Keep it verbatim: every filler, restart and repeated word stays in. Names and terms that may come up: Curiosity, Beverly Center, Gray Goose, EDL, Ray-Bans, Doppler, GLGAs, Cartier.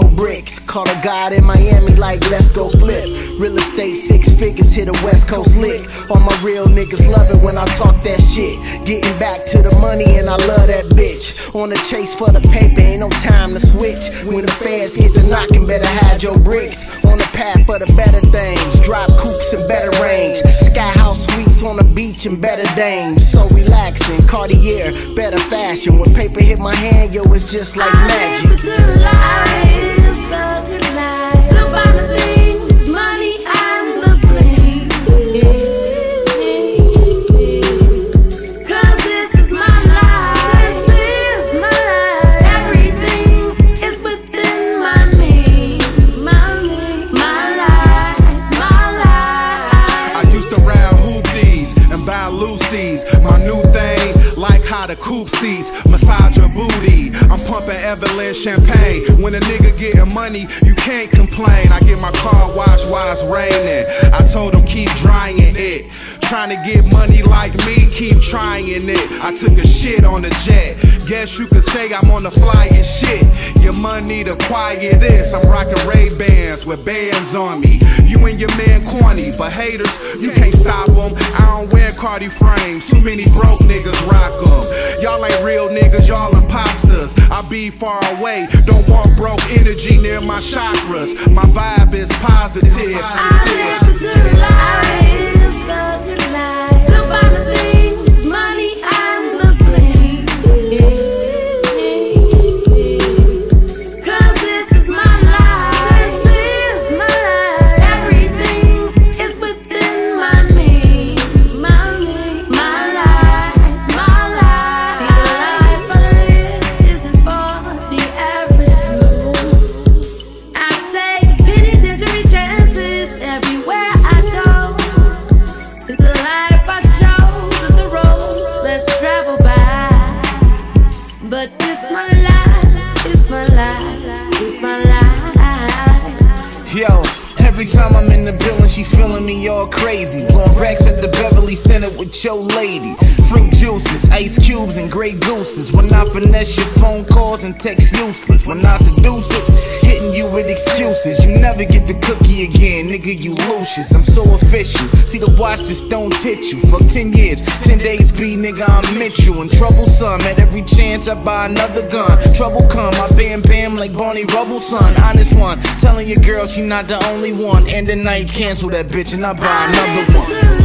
go bricks. Call a god in Miami like let's go flip. Real estate six figures, hit a West Coast lick. All my real niggas love it when I talk that shit. Getting back to the money and I love that bitch. On the chase for the paper, ain't no time to switch. When the feds get to knocking, better hide your bricks. On the path for the better things, drop coupes and better range. Sky house suites on the beach and better dames. So relaxing, Cartier, better fashion. When paper hit my hand, yo, it's just like magic. I live a good life, a good life. Look by the things, money and the bling. Cause this is my life, this is my life. Everything is within my means. My means, my life, my life. I used to round hoopties and buy Lucy's. My new thing, like how the coupe seats, massage your booty. I'm pumping Evelyn champagne. When a nigga getting money, you can't complain. I get my car washed while it's raining. I told him keep drying it. Trying to get money like me, keep trying it. I took a shit on the jet. Guess you could say I'm on the fly and shit. Your money the quietest. I'm rocking Ray-Bans with bands on me. You and your man corny, but haters, you can't stop them. I don't wear Cardi frames. Too many broke niggas rock them. Y'all ain't real niggas, y'all imposters. I be far away. Don't want broke energy near my chakras. My vibe is positive. I live a good life. Love your life. Look by the things, money and the bling. Cause this is my life, this is my life. Everything is within my means. My means, my life, my life. The life I live isn't for the average move. I take pennies and three chances everywhere I go. It's the life I chose, it's the road let's travel by. But it's my life, it's my life, it's my life. Yo, every time I'm in the building, she feeling me all crazy. Blowing racks at the Beverly Center with your lady. Fruit juices, ice cubes, and Gray Gooses. When I finesse your phone calls and text useless. When I seduce it, hitting you with excuses. You never get the cookie again, nigga, you Lucius. I'm so efficient, see the watch just don't hit you. Fuck ten years, ten days be, nigga, I'm Mitchell. And troublesome, at every chance I buy another gun. Trouble come, I bam bam like Barney Rubble, son. Honest one, telling your girl she not the only one. And the night cancel that bitch and I buy another one.